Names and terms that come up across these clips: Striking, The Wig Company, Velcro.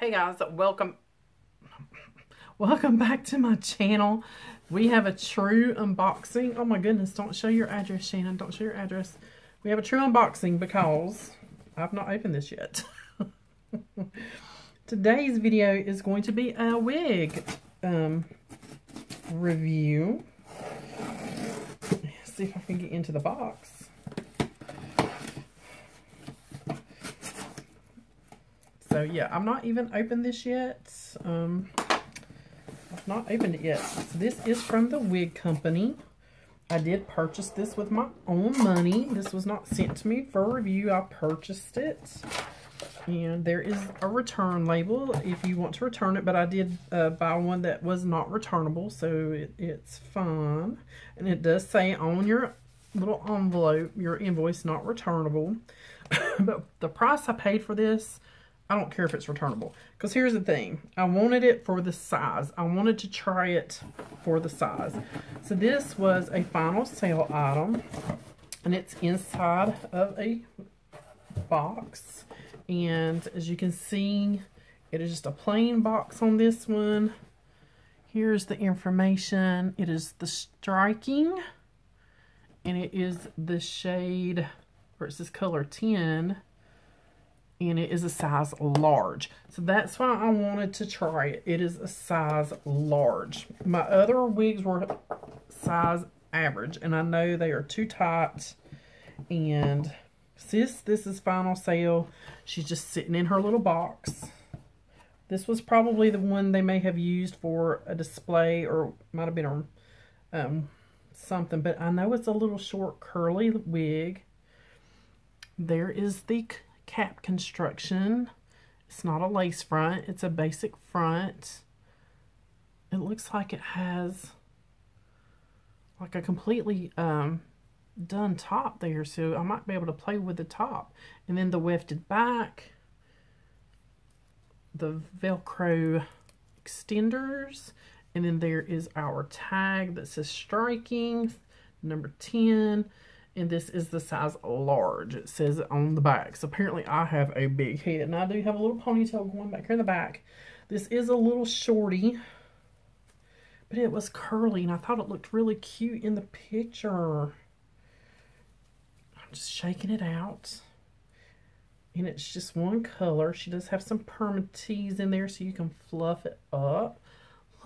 Hey guys, welcome back to my channel. We have a true unboxing. Oh my goodness, don't show your address, Shannon. Don't show your address. We have a true unboxing because I've not opened this yet. Today's video is going to be a wig review. Let's see if I can get into the box. So yeah, I'm not even opened this yet. I've not opened it yet. So this is from The Wig Company. I did purchase this with my own money. This was not sent to me for review. I purchased it. And there is a return label if you want to return it. But I did buy one that was not returnable. So it's fine. And it does say on your little envelope, your invoice not returnable. But the price I paid for this, I don't care if it's returnable, because here's the thing. I wanted it for the size. I wanted to try it for the size. So this was a final sale item, and it's inside of a box. And as you can see, it is just a plain box on this one. Here's the information. It is the Striking, and it is the shade, or it's this color 10. And it is a size large. So that's why I wanted to try it. It is a size large. My other wigs were size average, and I know they are too tight. And sis, this is final sale. She's just sitting in her little box. This was probably the one they may have used for a display, or might have been something. But I know it's a little short curly wig. There is the cap construction. It's not a lace front, it's a basic front. It looks like it has like a completely done top there, so I might be able to play with the top. And then the wefted back, the Velcro extenders, and then there is our tag that says Striking, number 10. And this is the size large. It says it on the back. So apparently I have a big head. And I do have a little ponytail going back here in the back. This is a little shorty. But it was curly. And I thought it looked really cute in the picture. I'm just shaking it out. And it's just one color. She does have some permatease in there, so you can fluff it up.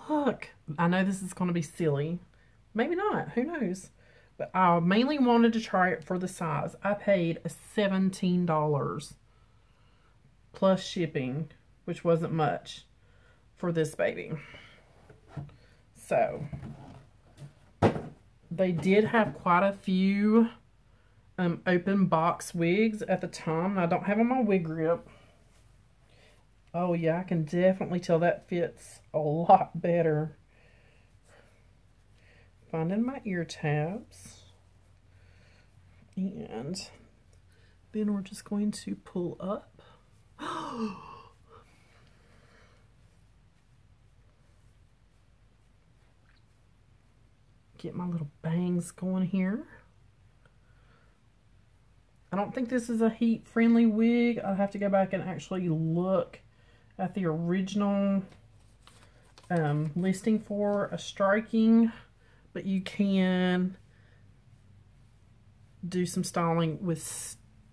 Look. I know this is going to be silly. Maybe not. Who knows? But I mainly wanted to try it for the size. I paid $17 plus shipping, which wasn't much, for this baby. So, they did have quite a few open box wigs at the time. I don't have them on my wig grip. Oh yeah, I can definitely tell that fits a lot better. Finding my ear tabs, and then we're just going to pull up. Get my little bangs going here. I don't think this is a heat friendly wig. I'll have to go back and actually look at the original listing for a Striking. But you can do some styling with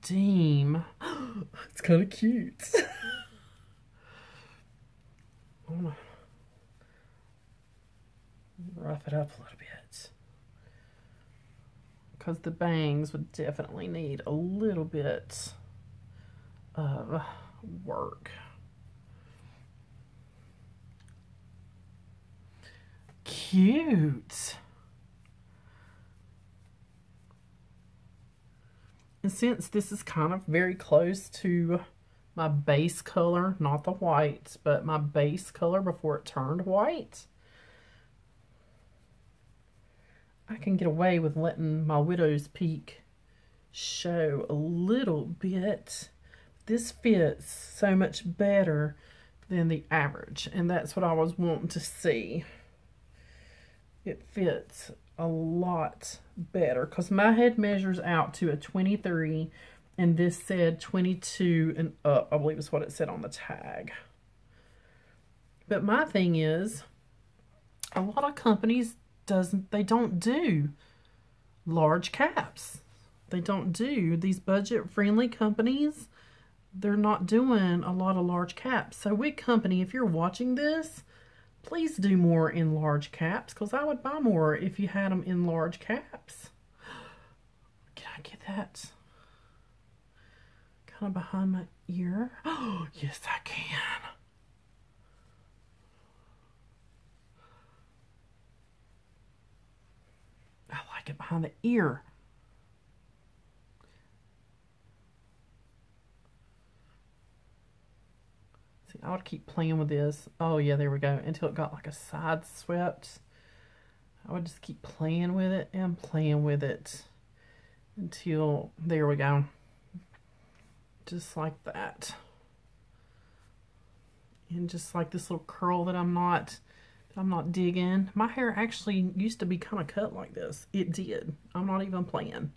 steam. It's kind of cute. I'm gonna rough it up a little bit, because the bangs would definitely need a little bit of work. Cute. And since this is kind of very close to my base color, not the white, but my base color before it turned white, I can get away with letting my widow's peak show a little bit. This fits so much better than the average, and that's what I was wanting to see. It fits a lot better, because my head measures out to a 23, and this said 22 and up, I believe is what it said on the tag. But my thing is, a lot of companies don't do large caps. They don't do these budget-friendly companies. They're not doing a lot of large caps. So Wig Company, if you're watching this, please do more in large caps, because I would buy more if you had them in large caps. Can I get that kind of behind my ear? Oh, yes I can. I like it behind the ear. I would keep playing with this. Oh yeah, there we go. Until it got like a side swept. I would just keep playing with it and playing with it until, there we go. Just like that. And just like this little curl that I'm not digging. My hair actually used to be kind of cut like this. It did. I'm not even playing.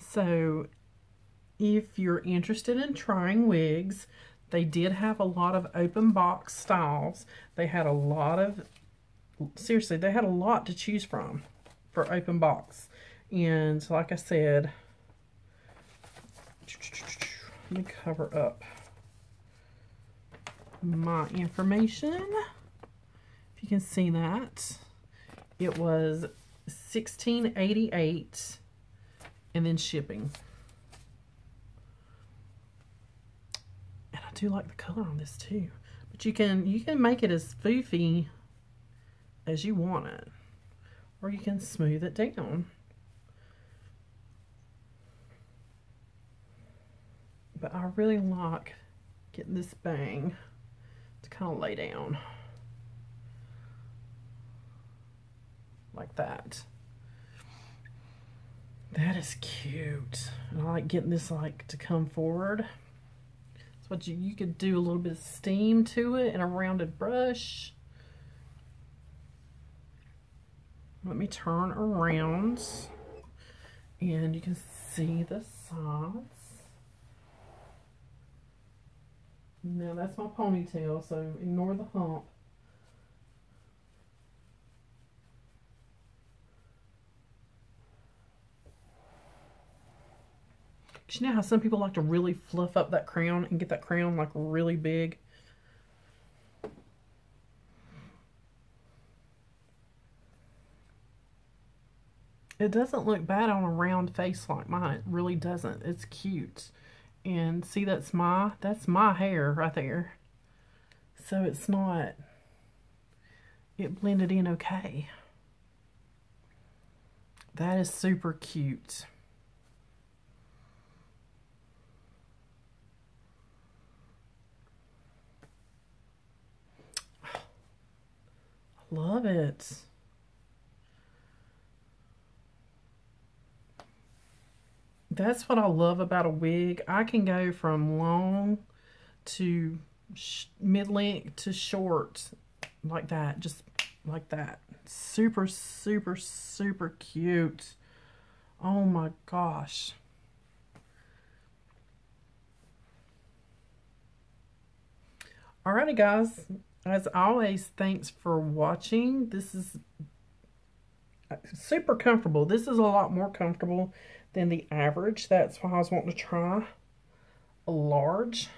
So if you're interested in trying wigs, they did have a lot of open box styles. They had a lot of, seriously, they had a lot to choose from for open box. And like I said, let me cover up my information. If you can see that, it was $16.88. And then shipping. And I do like the color on this too. But you can make it as foofy as you want it. Or you can smooth it down. But I really like getting this bang to kind of lay down. Like that. That is cute. And I like getting this like to come forward. So what you could do a little bit of steam to it and a rounded brush. Let me turn around. And you can see the sides. Now that's my ponytail, so ignore the hump. You know how some people like to really fluff up that crown and get that crown like really big? It doesn't look bad on a round face like mine. It really doesn't. It's cute. And see, that's my hair right there. So it's not, it blended in okay. That is super cute. Love it. That's what I love about a wig. I can go from long to mid-length to short like that. Just like that. Super, super, super cute. Oh my gosh. Alrighty, guys. As always, thanks for watching. This is super comfortable. This is a lot more comfortable than the average. That's why I was wanting to try a large.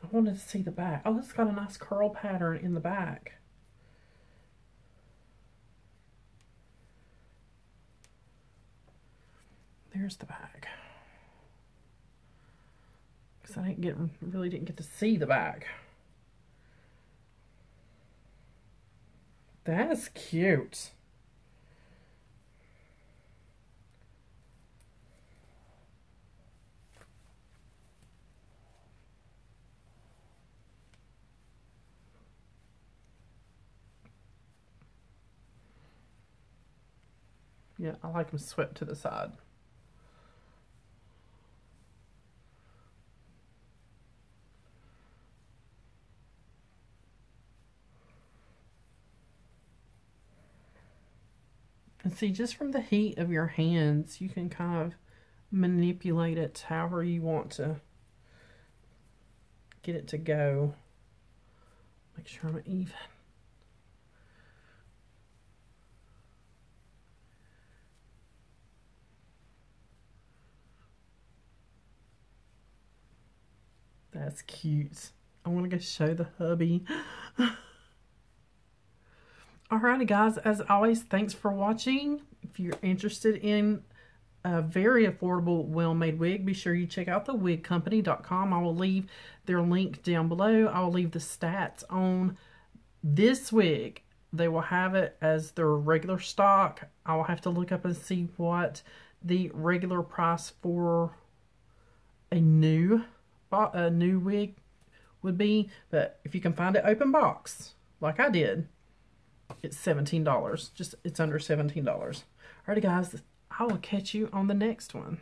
I wanted to see the back. Oh, it's got a nice curl pattern in the back. There's the back. Because I really didn't get to see the back. That's cute. Yeah, I like them swept to the side. And see, just from the heat of your hands, you can kind of manipulate it however you want to get it to go. Make sure I'm even. That's cute. I want to go show the hubby. Alrighty guys, as always, thanks for watching. If you're interested in a very affordable, well-made wig, be sure you check out thewigcompany.com. I will leave their link down below. I will leave the stats on this wig. They will have it as their regular stock. I will have to look up and see what the regular price for a new wig would be, but if you can find it open box like I did, it's $17. Just, it's under $17. Alrighty guys, I will catch you on the next one.